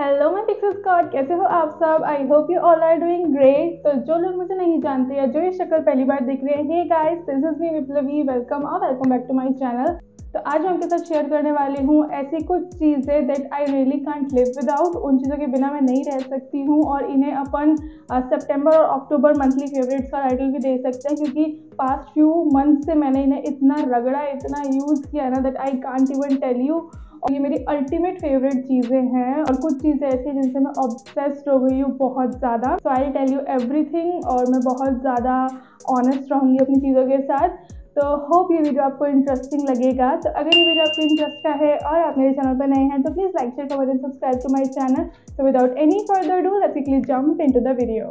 Hello मैं pixel Scott, कैसे हो आप सब। I hope you all are doing great. तो जो लोग मुझे नहीं जानते या जो ये शक्ल पहली बार देख रहे हैं, hey guys this is me Viplavi, welcome back to my channel. तो आज मैं आपके साथ शेयर करने वाली हूँ ऐसी कुछ चीज़ें that I really can't live without, उन चीज़ों के बिना मैं नहीं रह सकती हूँ और इन्हें अपन सितंबर और अक्टूबर मंथली फेवरेट्स का टाइटल भी दे सकते हैं, क्योंकि पास्ट फ्यू मंथ से मैंने इन्हें इतना रगड़ा, इतना यूज़ किया ना that I can't even tell you. और ये मेरी अल्टीमेट फेवरेट चीज़ें हैं और कुछ चीज़ें ऐसी हैं जिनसे मैं ऑब्सेस्ड हो गई हूँ बहुत ज़्यादा। So I tell you everything और मैं बहुत ज़्यादा ऑनेस्ट रहूँगी अपनी चीज़ों के साथ। तो होप ये वीडियो आपको इंटरेस्टिंग लगेगा। तो अगर ये वीडियो आपको इंटरेस्ट का है और आप मेरे चैनल पर नए हैं तो please like share comment and subscribe to my channel. So without any further do let's quickly jump into the video.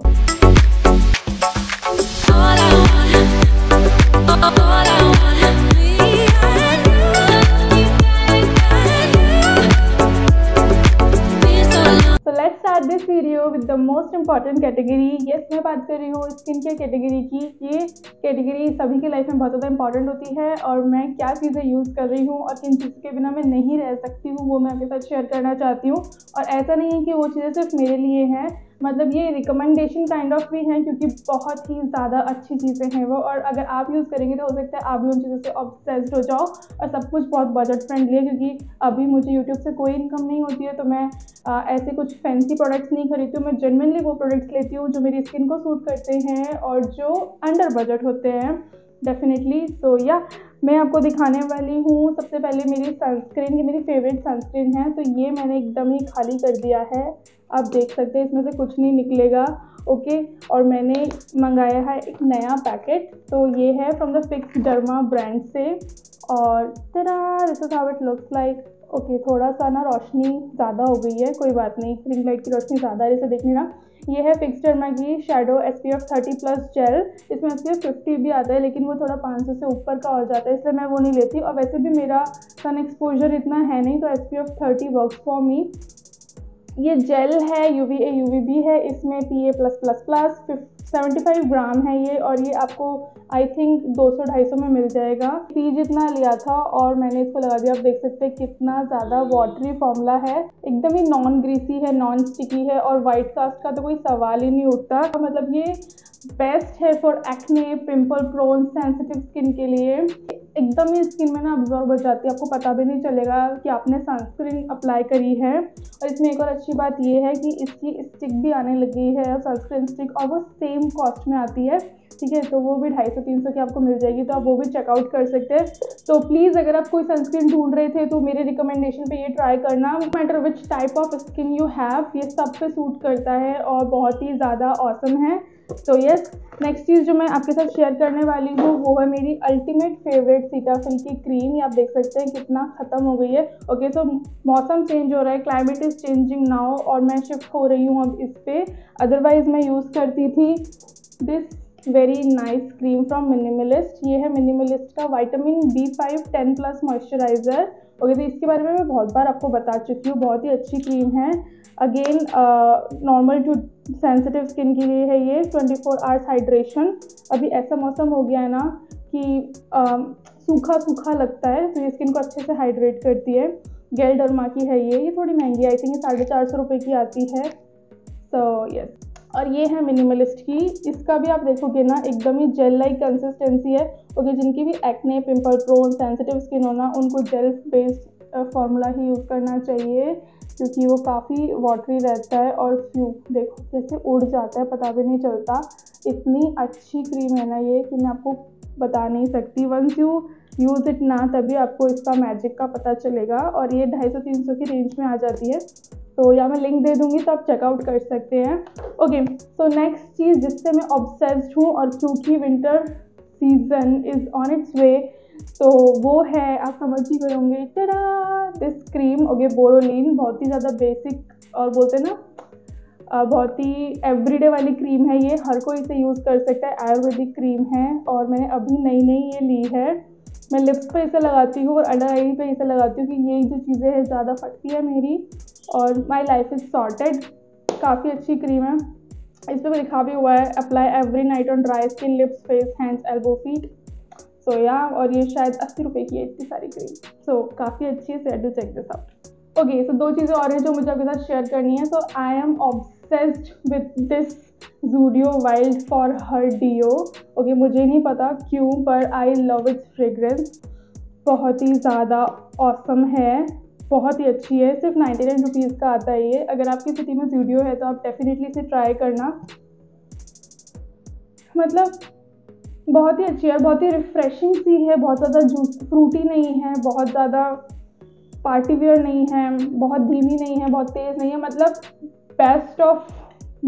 This video with the most important category. Yes, मैं बात कर रही हूँ स्किन केयर कैटेगरी की। ये category सभी की life में बहुत ज़्यादा इंपॉर्टेंट होती है और मैं क्या चीज़ें यूज़ कर रही हूँ और किन चीज़ के बिना मैं नहीं रह सकती हूँ वो मैं आपके साथ शेयर करना चाहती हूँ। और ऐसा नहीं है कि वो चीज़ें सिर्फ मेरे लिए हैं, मतलब ये रिकमेंडेशन काइंड ऑफ भी हैं क्योंकि बहुत ही ज़्यादा अच्छी चीज़ें हैं वो। और अगर आप यूज़ करेंगे तो हो सकता है आप भी उन चीज़ों से ऑब्सेस्ड हो जाओ। और सब कुछ बहुत बजट फ्रेंडली है क्योंकि अभी मुझे YouTube से कोई इनकम नहीं होती है, तो मैं ऐसे कुछ फैंसी प्रोडक्ट्स नहीं खरीदती हूँ। मैं जेन्युइनली वो प्रोडक्ट्स लेती हूँ जो मेरी स्किन को सूट करते हैं और जो अंडर बजट होते हैं डेफिनेटली। तो या मैं आपको दिखाने वाली हूँ सबसे पहले मेरी सनस्क्रीन। ये मेरी फेवरेट सनस्क्रीन है, तो ये मैंने एकदम ही खाली कर दिया है। आप देख सकते हैं इसमें से कुछ नहीं निकलेगा, ओके। और मैंने मंगाया है एक नया पैकेट, तो ये है from the Fixderma brand से। और this is how it looks like, okay. थोड़ा सा ना रोशनी ज़्यादा हो गई है, कोई बात नहीं, रिंग लाइट की रोशनी ज़्यादा है, जैसे देखने ना। ये है फिक्स डर्मा की शेडो SPF 30+ जेल। इसमें SPF 50 भी आता है लेकिन वो थोड़ा 500 से ऊपर का हो जाता है, इसलिए मैं वो नहीं लेती। और वैसे भी मेरा सन एक्सपोजर इतना है नहीं, तो SPF 30 वर्क फॉर मी। ये जेल है, UVA UVB है, इसमें PA+++, 75 ग्राम है ये। और ये आपको आई थिंक 200-250 में मिल जाएगा। पी जितना लिया था और मैंने इसको लगा दिया। आप देख सकते हैं कितना ज़्यादा वाटरी फॉर्मूला है, एकदम ही नॉन ग्रीसी है, नॉन स्टिकी है और वाइट कास्ट का तो कोई सवाल ही नहीं उठता। तो मतलब ये बेस्ट है for acne, pimple prone, sensitive skin के लिए। एकदम ही स्किन में ना अब्जॉर्ब हो जाती है, आपको पता भी नहीं चलेगा कि आपने सनस्क्रीन अप्लाई करी है। और इसमें एक और अच्छी बात ये है कि इसकी स्टिक भी आने लगी है, सनस्क्रीन स्टिक, और वो सेम कॉस्ट में आती है, ठीक है। तो वो भी 250-300 की आपको मिल जाएगी, तो आप वो भी चेकआउट कर सकते हैं। तो प्लीज़ अगर आप कोई सनस्क्रीन ढूंढ रहे थे तो मेरे रिकमेंडेशन पे ये ट्राई करना। No matter which type of skin you have, ये सब पे सूट करता है और बहुत ही ज़्यादा ऑसम है। तो यस, नेक्स्ट चीज़ जो मैं आपके साथ शेयर करने वाली हूँ वो है मेरी अल्टीमेट फेवरेट सीताफल की क्रीम। ये आप देख सकते हैं कितना ख़त्म हो गई है, ओके। सो मौसम चेंज हो रहा है, क्लाइमेट इज़ चेंजिंग नाउ, और मैं शिफ्ट हो रही हूँ अब इस पर। अदरवाइज़ मैं यूज़ करती थी this very nice cream from Minimalist. ये है मिनिमलिस्ट का विटामिन B5 10+ मॉइस्चराइज़र, ओके। तो इसके बारे में मैं बहुत बार आपको बता चुकी हूँ, बहुत ही अच्छी क्रीम है। Again normal to sensitive skin के लिए है ये। 24 आवर्स हाइड्रेशन। अभी ऐसा मौसम हो गया है ना कि सूखा लगता है, तो ये स्किन को अच्छे से हाइड्रेट करती है। गेल डर्मा की है ये थोड़ी महंगी, आई थिंक 450 रुपये की आती है। सो यस, और ये है मिनिमलिस्ट की। इसका भी आप देखोगे ना एकदम ही जेल लाइक कंसिस्टेंसी है, ओके। जिनकी भी acne, pimple prone, sensitive skin होना, उनको जेल बेस्ड फार्मूला ही यूज़ करना चाहिए क्योंकि वो काफ़ी वाटरी रहता है। और फ्यू देखो जैसे उड़ जाता है, पता भी नहीं चलता। इतनी अच्छी क्रीम है ना ये कि मैं आपको बता नहीं सकती। वंस यू यूज़ इट ना, तभी आपको इसका मैजिक का पता चलेगा। और ये 250-300 की रेंज में आ जाती है, तो या मैं लिंक दे दूँगी तो आप चेकआउट कर सकते हैं, ओके। सो नेक्स्ट चीज़ जिससे मैं ऑब्सेस्ड हूँ और क्योंकि winter season is on its way, तो वो है, आप समझ ही गए होंगे, टेरा दिस क्रीम, ओके। बोरोलिन, बहुत ही ज़्यादा बेसिक और बोलते हैं ना बहुत ही एवरीडे वाली क्रीम है ये, हर कोई इसे यूज़ कर सकता है। आयुर्वेदिक क्रीम है और मैंने अभी नई ये ली है। मैं लिप्स पे इसे लगाती हूँ और अंडर आई पे इसे लगाती हूँ कि ये जो चीज़ें हैं ज़्यादा फटती है मेरी। और माई लाइफ इज़ सॉर्टेड, काफ़ी अच्छी क्रीम है। इस पर लिखा भी हुआ है apply every night on dry skin, lips, face, hands, elbow, feet. So yeah, और ये शायद 80 रुपये की है इतनी सारी क्रीम। सो काफ़ी अच्छी है, so to check this out, okay, so दो चीज़ें और हैं जो मुझे आपके साथ शेयर करनी है। So I am obsessed with this Zudio wild for her deo. Okay, मुझे नहीं पता क्यों पर आई लव इट्स फ्रेगरेंस, बहुत ही ज़्यादा ऑसम है, बहुत ही अच्छी है। सिर्फ 99 रुपीज़ का आता है ये। अगर आपकी सिटी में ज़ूडियो है तो आप डेफिनेटली इसे ट्राई करना, मतलब बहुत ही अच्छी है, बहुत ही रिफ़्रेशिंग सी है, बहुत ज़्यादा जूस फ्रूटी नहीं है, बहुत ज़्यादा पार्टीवियर नहीं है, बहुत धीमी नहीं है, बहुत तेज़ नहीं है, मतलब बेस्ट ऑफ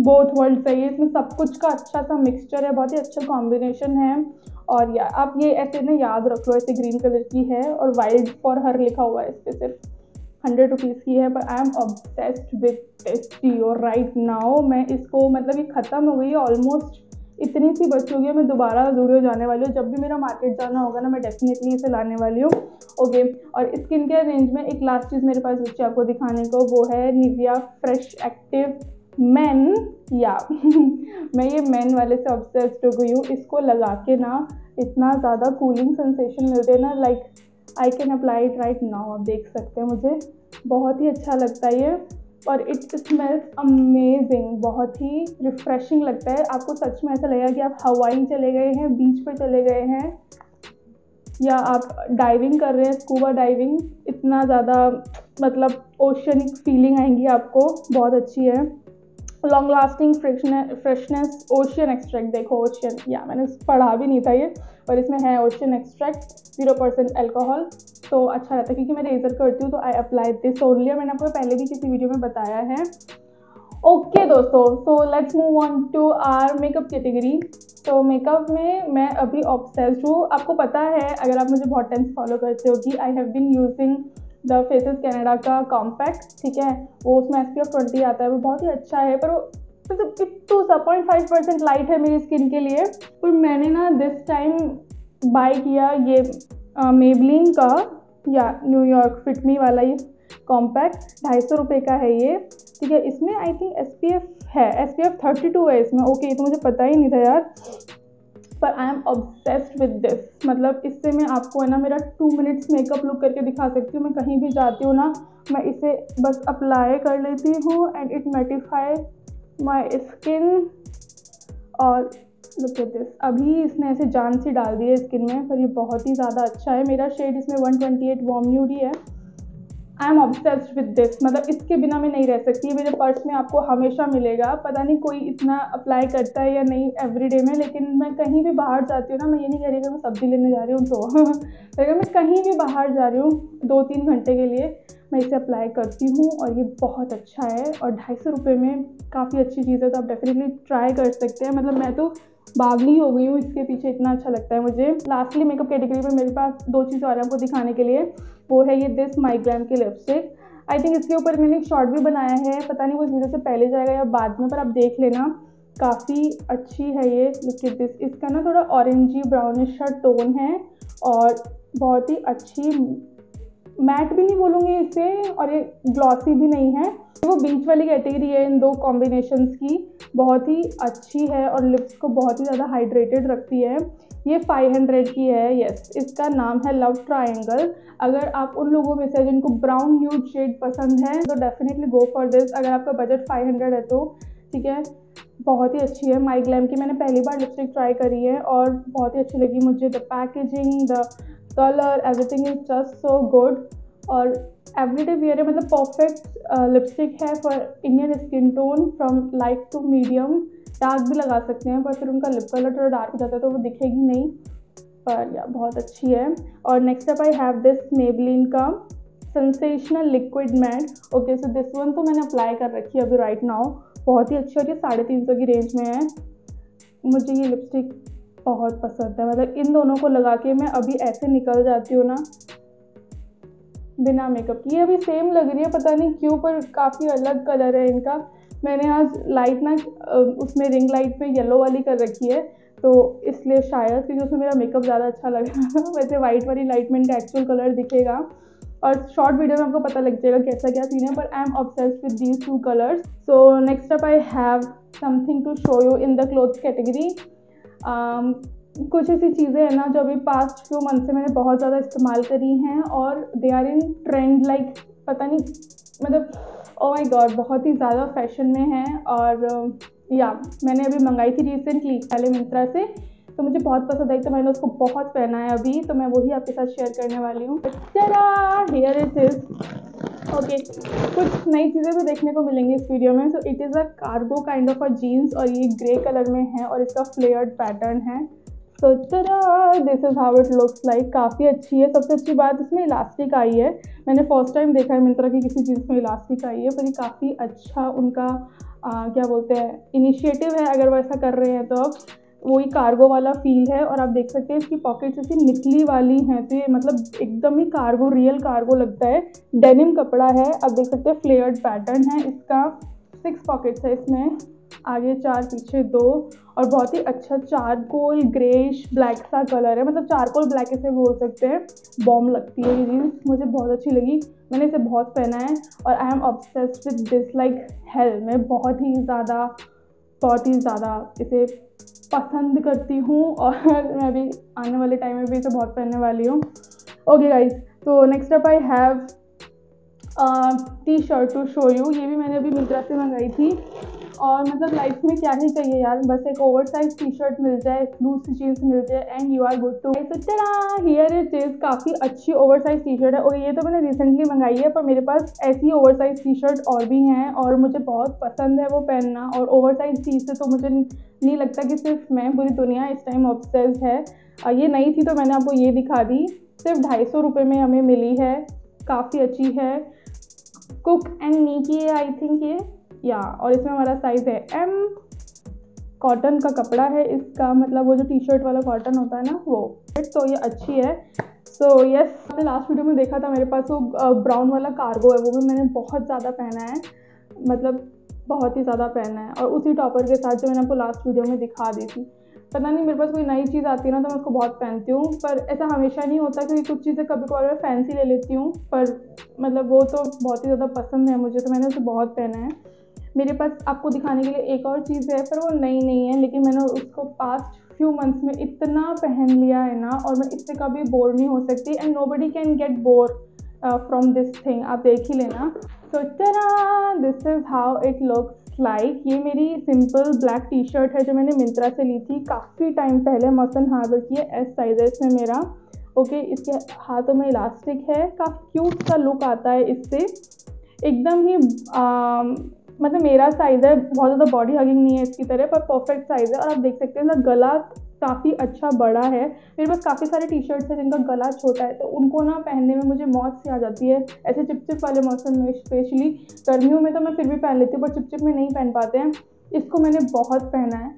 बोथ वर्ल्ड है ये। इसमें सब कुछ का अच्छा सा मिक्सचर है, बहुत ही अच्छा कॉम्बिनेशन है। और यार आप ये ऐसे ना याद रख लो, ऐसे ग्रीन कलर की है और वाइल्ड फॉर हर लिखा हुआ है इस पर। सिर्फ 100 रुपीज़ की है, पर I am obsessed with this deo right now. मैं इसको, मतलब ये ख़त्म हो गई है ऑलमोस्ट, इतनी सी बची होगी। मैं दोबारा ज़ूडियो जाने वाली हूँ, जब भी मेरा मार्केट जाना होगा ना मैं डेफिनेटली इसे लाने वाली हूँ। ओके, और स्किन केयर रेंज में एक लास्ट चीज़ मेरे पास बची आपको दिखाने को, वो है निविया फ्रेश एक्टिव मेन। या मैं ये मेन वाले से ऑब्सेस्ड हो गई हूँ। इसको लगा के ना इतना ज़्यादा कूलिंग सेंसेशन मिलते हैं ना, like I can apply it right now. आप देख सकते हैं, मुझे बहुत ही अच्छा लगता है ये और इट स्मेल्स अमेजिंग, बहुत ही रिफ़्रेशिंग लगता है। आपको सच में ऐसा लगेगा कि आप हवाई चले गए हैं, बीच पर चले गए हैं, या आप डाइविंग कर रहे हैं, स्कूबा डाइविंग। इतना ज़्यादा, मतलब ओशनिक फीलिंग आएगी आपको, बहुत अच्छी है। Long lasting freshness, ocean extract, देखो ओशियन, या मैंने पढ़ा भी नहीं था ये, पर इसमें है ओशियन एक्सट्रैक्ट, 0% अल्कोहल, तो अच्छा रहता है। क्योंकि मैं रेजर करती हूँ तो आई अप्लाई दिस ओनली, मैंने आपको पहले भी किसी वीडियो में बताया है। ओके दोस्तों, so let's move on to our makeup category. तो मेकअप में मैं अभी ऑब्सेस्ड हूँ। आपको पता है, अगर आप मुझे बहुत टाइम से फॉलो करते हो, कि I have been using the Faces Canada का कॉम्पैक्ट, ठीक है, वो उसमें SPF 20 आता है, वो बहुत ही अच्छा है, पर वो तो 0.5% लाइट है मेरी स्किन के लिए। पर मैंने ना दिस टाइम बाय किया ये मेबलिन का, या न्यूयॉर्क फिटमी वाला ये कॉम्पैक्ट, 250 रुपये का है ये, ठीक है। इसमें आई थिंक SPF है, SPF 32 है इसमें। ओके, ये तो मुझे पता ही नहीं था यार, पर I am obsessed with this. मतलब इससे मैं आपको, है ना, मेरा 2 मिनट्स मेकअप लुक करके दिखा सकती हूँ। मैं कहीं भी जाती हूँ ना, मैं इसे बस अप्लाई कर लेती हूँ and it mattify my skin. और लुक एट दिस, अभी इसने ऐसे जान सी डाल दी है स्किन में, पर ये बहुत ही ज़्यादा अच्छा है। मेरा शेड इसमें 128 वार्म न्यूडी है। I am obsessed with this, मतलब इसके बिना मैं नहीं रह सकती। ये मेरे पर्स में आपको हमेशा मिलेगा, पता नहीं कोई इतना अप्लाई करता है या नहीं एवरीडे में, लेकिन मैं कहीं भी बाहर जाती हूँ ना, मैं ये नहीं कह रही कि मैं सब्ज़ी लेने जा रही हूँ तो लेकिन मैं कहीं भी बाहर जा रही हूँ 2-3 घंटे के लिए, मैं इसे अप्लाई करती हूँ और ये बहुत अच्छा है। और 250 रुपये में काफ़ी अच्छी चीज़ है, तो आप डेफिनेटली ट्राई कर सकते हैं। मतलब मैं तो बावली हो गई हूँ इसके पीछे, इतना अच्छा लगता है मुझे। लास्टली मेकअप कैटेगरी में मेरे पास 2 चीज़ें और आपको दिखाने के लिए, वो है ये दिस माइग्रेन की लिपस्टिक। आई थिंक इसके ऊपर मैंने एक शॉर्ट भी बनाया है, पता नहीं वो इस वीडियो से पहले जाएगा या बाद में, पर आप देख लेना, काफ़ी अच्छी है ये। लुक एट दिस, इसका ना थोड़ा ऑरेंजी ब्राउनिश सा टोन है और बहुत ही अच्छी, मैट भी नहीं बोलूँगी इसे और ये ग्लॉसी भी नहीं है, वो बीच वाली कैटेगरी है इन दो कॉम्बिनेशंस की, बहुत ही अच्छी है और लिप्स को बहुत ही ज़्यादा हाइड्रेटेड रखती है। ये 500 की है, यस। इसका नाम है लव ट्रायंगल। अगर आप उन लोगों में से जिनको ब्राउन न्यूड शेड पसंद है तो डेफिनेटली गो फॉर दिस, अगर आपका बजट 500 है तो, ठीक है। बहुत ही अच्छी है, माई ग्लैम की मैंने पहली बार लिपस्टिक ट्राई करी है और बहुत ही अच्छी लगी मुझे। The packaging, the colour, everything is just so good और एवरीडे वियर है, मतलब परफेक्ट लिपस्टिक है for Indian skin tone, from light to medium. Dark भी लगा सकते हैं पर फिर उनका लिप कलर थोड़ा डार्क हो जाता है तो वो दिखेगी नहीं, पर या बहुत अच्छी है। और next up I have this Maybelline का sensational liquid matte. Okay, so this one तो मैंने अप्लाई कर रखी है अभी राइट नाउ, बहुत ही अच्छी, और ये 350 की रेंज में है। मुझे ये लिपस्टिक बहुत पसंद है, मतलब इन दोनों को लगा के मैं अभी ऐसे निकल जाती हूँ ना बिना मेकअप की। ये अभी सेम लग रही है, पता नहीं क्यों, पर काफ़ी अलग कलर है इनका। मैंने आज लाइट ना उसमें रिंग लाइट में येलो वाली कर रखी है, तो इसलिए शायद, क्योंकि उसमें मेरा मेकअप ज़्यादा अच्छा लग रहा था वैसे वाइट वाली लाइट में इनका एक्चुअल कलर दिखेगा और शॉर्ट वीडियो में आपको पता लग जाएगा कैसा क्या सीन है, पर I am obsessed with these 2 colours. So next up I have something to show you in the clothes category. कुछ ऐसी चीज़ें हैं ना जो अभी पास्ट फ्यू मंथ से मैंने बहुत ज़्यादा इस्तेमाल करी हैं और they are in trend, like पता नहीं, मतलब ओ माय गॉड बहुत ही ज़्यादा फैशन में है। और या मैंने अभी मंगाई थी रिसेंटली पहले मिंत्रा से, तो मुझे बहुत पसंद आई, तो मैंने उसको बहुत पहना है अभी, तो मैं वही आपके साथ शेयर करने वाली हूँ। Here it is. ओके, कुछ नई चीज़ें भी देखने को मिलेंगी इस वीडियो में। So it is a cargo kind of a jeans और ये ग्रे कलर में है और इसका फ्लेयर्ड पैटर्न है। So this is how it looks like. काफ़ी अच्छी है। सबसे अच्छी बात इसमें इलास्टिक आई है। मैंने फर्स्ट टाइम देखा है मिंत्रा की किसी जीन्स में इलास्टिक आई है, पर ये काफ़ी अच्छा उनका क्या बोलते हैं इनिशिएटिव है। अगर वो ऐसा कर रहे हैं तो अब वही कार्गो वाला फील है। और आप देख सकते हैं इसकी पॉकेट्स ऐसी निकली वाली हैं, तो ये मतलब एकदम ही कार्गो, रियल कार्गो लगता है। डेनिम कपड़ा है। आप देख सकते हैं फ्लेयर्ड पैटर्न है इसका। 6 पॉकेट्स है इसमें, आगे 4 पीछे 2, और बहुत ही अच्छा चारकोल ग्रेश ब्लैक सा कलर है, मतलब चारकोल ब्लैक इसे बोल सकते हैं। बॉम लगती है ये जीन्स, मुझे बहुत अच्छी लगी, मैंने इसे बहुत पहना है। और I am obsessed with this like hell. मैं बहुत ही ज़्यादा इसे पसंद करती हूँ और मैं अभी आने वाले टाइम में भी इसे बहुत पहनने वाली हूँ। ओके गाइज, तो next up I have T shirt to show you. ये भी मैंने अभी मिंत्रा से मंगाई थी। और मतलब लाइफ में क्या ही चाहिए यार, बस एक ओवरसाइज टी शर्ट मिल जाए, लूज चीज़ मिल जाए and you are good to. Here it is. काफ़ी अच्छी ओवरसाइज टी शर्ट है। और ये तो मैंने रिसेंटली मंगाई है, पर मेरे पास ऐसी ओवरसाइज टी शर्ट और भी हैं और मुझे बहुत पसंद है वो पहनना। और ओवरसाइज चीज़ से तो मुझे नहीं लगता कि सिर्फ मैं, पूरी दुनिया इस टाइम ऑब्सेस्ड है। ये नई थी तो मैंने आपको ये दिखा दी। सिर्फ 250 रुपये में हमें मिली है। काफ़ी अच्छी है। कुक एंड मी की है आई थिंक ये, या और इसमें हमारा साइज़ है M। कॉटन का कपड़ा है इसका, मतलब वो जो टी शर्ट वाला कॉटन होता है ना वो। तो ये अच्छी है। सो यस, मैंने लास्ट वीडियो में देखा था मेरे पास वो ब्राउन वाला कार्गो है, वो भी मैंने बहुत ज़्यादा पहना है, मतलब बहुत ही ज़्यादा पहना है। और उसी टॉपर के साथ जो मैंने आपको लास्ट वीडियो में दिखा दी थी। पता नहीं, मेरे पास कोई नई चीज़ आती है ना तो मैं उसको बहुत पहनती हूँ, पर ऐसा हमेशा नहीं होता क्योंकि कुछ चीज़ें कभी कभार मैं फैंसी ले लेती हूँ, पर मतलब वो तो बहुत ही ज़्यादा पसंद है मुझे, तो मैंने उसे बहुत पहना है। मेरे पास आपको दिखाने के लिए एक और चीज़ है, पर वो नई नहीं है, लेकिन मैंने उसको पास्ट फ्यू मंथ्स में इतना पहन लिया है ना, और मैं इससे कभी बोर नहीं हो सकती। And nobody can get bore from this thing. आप देख ही लेना। So this is how it looks like. ये मेरी सिंपल ब्लैक टी शर्ट है जो मैंने मिंत्रा से ली थी काफ़ी टाइम पहले। मसन हार्बर की है, S साइज़ में मेरा। ओके, इसके हाथों में इलास्टिक है। काफ़ी क्यूट सा लुक आता है इससे, एकदम ही मतलब मेरा साइज़ है, बहुत ज़्यादा बॉडी हगिंग नहीं है इसकी तरह, पर परफेक्ट साइज़ है। और आप देख सकते हैं ना, गला काफ़ी अच्छा बड़ा है। मेरे पास काफ़ी सारे टी शर्ट्स हैं जिनका गला छोटा है, तो उनको ना पहनने में मुझे मौत से आ जाती है, ऐसे चिपचिप वाले मौसम में। स्पेशली गर्मियों में तो मैं फिर भी पहन लेती हूँ, पर चिपचिप में नहीं पहन पाते हैं। इसको मैंने बहुत पहना है,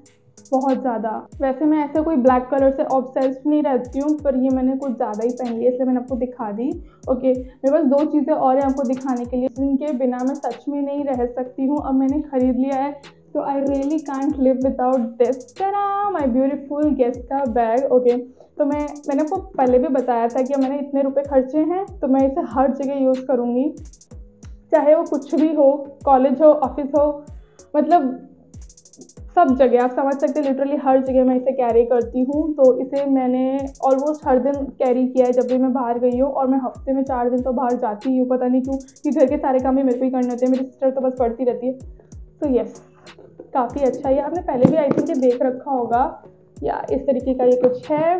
बहुत ज़्यादा। वैसे मैं ऐसे कोई ब्लैक कलर से ऑब्सेस्ड नहीं रहती हूँ, पर ये मैंने कुछ ज़्यादा ही पहन लिया, इसलिए मैंने आपको दिखा दी। ओके, मेरे पास 2 चीज़ें और हैं आपको दिखाने के लिए जिनके बिना मैं सच में नहीं रह सकती हूँ। अब मैंने ख़रीद लिया है, तो I really can't live without this. My beautiful guest का बैग। ओके, तो मैंने आपको पहले भी बताया था कि मैंने इतने रुपए खर्चे हैं, तो मैं इसे हर जगह यूज़ करूँगी, चाहे वो कुछ भी हो, कॉलेज हो, ऑफिस हो, मतलब सब जगह। आप समझ सकते हैं, लिटरली हर जगह मैं इसे कैरी करती हूँ। तो इसे मैंने ऑलमोस्ट हर दिन कैरी किया है जब भी मैं बाहर गई हूँ। और मैं हफ्ते में 4 दिन तो बाहर जाती ही हूँ, पता नहीं क्यों, कि घर के सारे काम ही मेरे को ही करने होते हैं। मेरी सिस्टर तो बस पढ़ती रहती है। तो यस, काफ़ी अच्छा है। आपने पहले भी आई थिंक देख रखा होगा, या इस तरीके का ये कुछ है।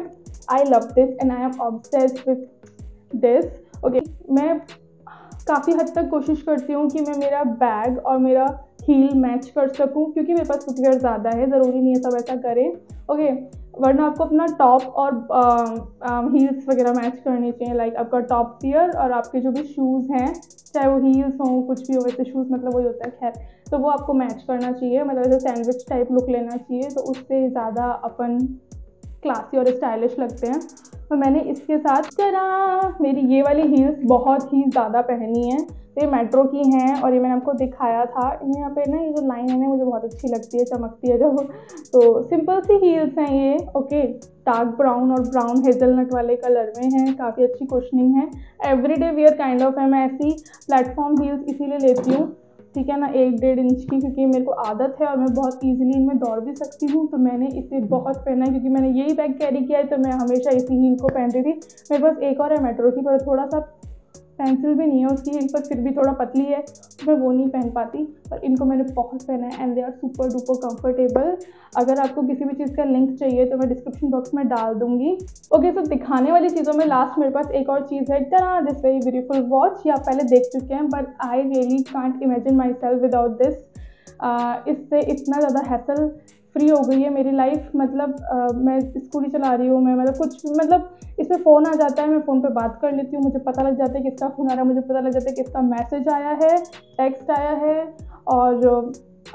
I love this and I am obsessed with this. Okay, मैं काफ़ी हद तक कोशिश करती हूँ कि मैं मेरा बैग और मेरा हील मैच कर सकूँ, क्योंकि मेरे पास फुटवेयर ज़्यादा है, ज़रूरी नहीं है सब ऐसा करें। ओके, वरना आपको अपना टॉप और हील्स वगैरह मैच करने चाहिए, लाइक आपका टॉप टियर और आपके जो भी शूज़ हैं, चाहे वो हील्स हों कुछ भी हो, वैसे शूज़ मतलब वही होता है, खैर, तो वो आपको मैच करना चाहिए, मतलब ऐसे सैंडविच टाइप लुक लेना चाहिए। तो उससे ज़्यादा अपन क्लासी और स्टाइलिश लगते हैं। तो मैंने इसके साथ मेरी ये वाली हील्स बहुत ही ज़्यादा पहनी है। तो ये मेट्रो की हैं और ये मैंने आपको दिखाया था। यहाँ पे ना ये जो लाइन है ना, मुझे बहुत अच्छी लगती है, चमकती है जब। तो सिंपल सी हील्स हैं ये। ओके, डार्क ब्राउन और ब्राउन हेजलनट वाले कलर में हैं। काफ़ी अच्छी कुशनिंग है। एवरीडे वियर काइंड ऑफ है। मैं ऐसी प्लेटफॉर्म हील्स इसीलिए लेती हूँ, ठीक है ना, 1-1.5 इंच की, क्योंकि मेरे को आदत है और मैं बहुत ईजिली इनमें दौड़ भी सकती हूँ। तो मैंने इसे बहुत पहना है, क्योंकि मैंने यही बैग कैरी किया है, तो मैं हमेशा इसी हील को पहनती थी। मेरे पास एक और है मेट्रो की, पर थोड़ा सा पेंसिल भी नहीं है उसकी हिल पर फिर भी थोड़ा पतली है, मैं वो नहीं पहन पाती, पर इनको मैंने बहुत पहना है and they are super duper comfortable. अगर आपको किसी भी चीज़ का लिंक चाहिए तो मैं डिस्क्रिप्शन बॉक्स में डाल दूँगी। ओके, तो दिखाने वाली चीज़ों में लास्ट मेरे पास एक और चीज़ है, टा दिस वेरी ब्यूटीफुल वॉच, ये आप पहले देख चुके हैं, but I really can't imagine myself without this. इससे इतना ज़्यादा हैसल फ्री हो गई है मेरी लाइफ, मतलब मैं स्कूटी चला रही हूँ, मैं मतलब कुछ मतलब इसमें फ़ोन आ जाता है, मैं फ़ोन पे बात कर लेती हूँ, मुझे पता लग जाता है किसका फ़ोन आ रहा है, मुझे पता लग जाता है किसका मैसेज आया है, टेक्स्ट आया है, और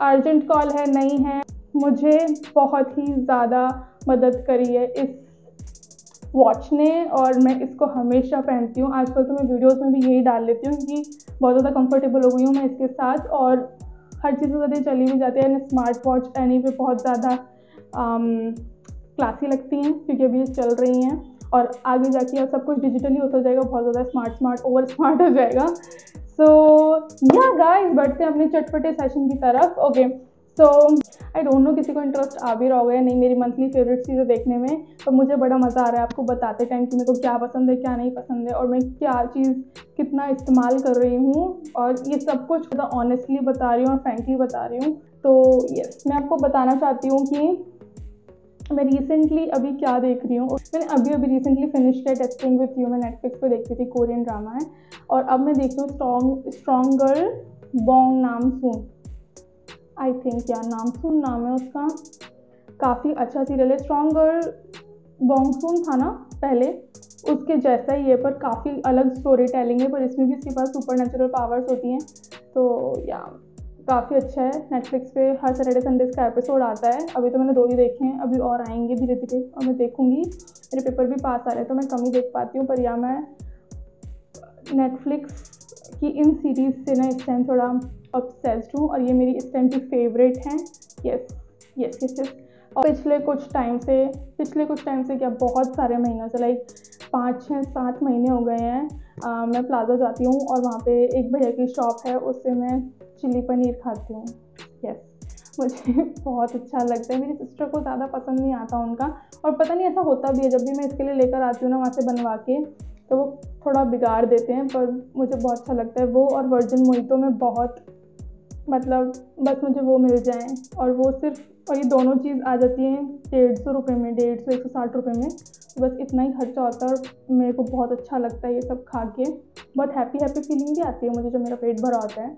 अर्जेंट कॉल है नहीं है। मुझे बहुत ही ज़्यादा मदद करी है इस वॉच ने और मैं इसको हमेशा पहनती हूँ। आजकल तो मैं वीडियोज़ में भी यही डाल लेती हूँ क्योंकि बहुत ज़्यादा कम्फर्टेबल हो गई हूँ मैं इसके साथ, और हर चीज़ में ज़्यादा चली भी जाती है। स्मार्ट वॉच पहनी पे बहुत ज़्यादा क्लासी लगती हैं क्योंकि अभी ये चल रही हैं, और आगे जाके सब कुछ डिजिटली होता जाएगा, बहुत ज़्यादा स्मार्ट ओवर स्मार्ट हो जाएगा। सो या गाइस, बढ़ते हैं अपने चटपटे सेशन की तरफ। Okay, so I don't know किसी को इंटरेस्ट आ भी रहा होगा या नहीं मेरी मंथली फेवरेट चीज़ें देखने में, पर तो मुझे बड़ा मज़ा आ रहा है आपको बताते टाइम कि मेरे को क्या पसंद है क्या नहीं पसंद है, और मैं क्या चीज़ कितना इस्तेमाल कर रही हूँ, और ये सब कुछ ज़्यादा ऑनेस्टली बता रही हूँ और फ्रेंकली बता रही हूँ। तो यस, मैं आपको बताना चाहती हूँ कि मैं रिसेंटली अभी क्या देख रही हूँ। मैंने अभी रिसेंटली फिनिश किया टेक्सटिंग विथ यू, मैं नेटफ्लिक्स पर देखती थी, कोरियन ड्रामा है, और अब मैं देख रही हूँ strong girl Bong Nam Soon, I think यार नामसून नाम है उसका, काफ़ी अच्छा सीरियल है। स्ट्रॉन्ग गर्ल बॉन्गसून था ना पहले, उसके जैसा ही है पर काफ़ी अलग स्टोरी टेलिंग है, पर इसमें भी इसके पास सुपर नेचुरल पावर्स होती हैं। तो या काफ़ी अच्छा है, नेटफ्लिक्स पे हर सैटरडे संडे इसका एपिसोड आता है। अभी तो मैंने 2 ही देखे हैं, अभी और आएंगे धीरे धीरे और मैं देखूँगी। मेरे पेपर भी पास आ रहे हैं तो मैं कम ही देख पाती हूँ, पर या मैं नेटफ्लिक्स कि इन सीरीज़ से ना इस टाइम थोड़ा ऑब्सेस्ड हूँ और ये मेरी इस टाइम की फेवरेट हैं। Yes yes yes yes. और पिछले कुछ टाइम से क्या बहुत सारे महीनों से, लाइक 5-7 महीने हो गए हैं, मैं प्लाजा जाती हूँ और वहाँ पे एक भैया की शॉप है, उससे मैं चिली पनीर खाती हूँ। यस, मुझे बहुत अच्छा लगता है। मेरी सिस्टर को ज़्यादा पसंद नहीं आता उनका, और पता नहीं ऐसा होता भी है, जब भी मैं इसके लिए लेकर आती हूँ ना वहाँ से बनवा के तो वो थोड़ा बिगाड़ देते हैं, पर मुझे बहुत अच्छा लगता है वो। और वर्जिन मोहितो में बहुत मतलब बस मुझे वो मिल जाए, और वो सिर्फ और ये दोनों चीज़ आ जाती हैं 150 रुपये में, 160 रुपये में, बस इतना ही खर्चा होता है। और मेरे को बहुत अच्छा लगता है ये सब खा के, बहुत हैप्पी फीलिंग भी आती है मुझे जब मेरा पेट भरा होता है।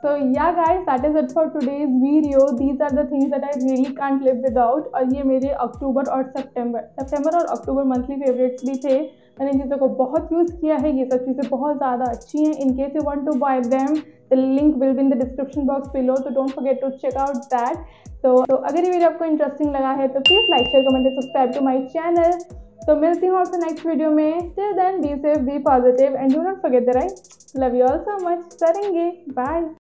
So yeah guys, that is it for today's video. These are the things that I really can't live without. और ये मेरे अक्टूबर और अक्टूबर मंथली फेवरेट्स भी थे। मैंने इन चीज़ों को बहुत यूज़ किया है, ये सब चीज़ें बहुत ज़्यादा अच्छी हैं। In case you want to buy them, the link will be in the description box below, तो don't forget to check out that. तो अगर ये वीडियो आपको इंटरेस्टिंग लगा है तो please like share comment and subscribe to my channel. तो मिलती हूँ आपसे नेक्स्ट वीडियो में। Till then be safe, be positive and do not forget that I love you all so much. करेंगे बाय।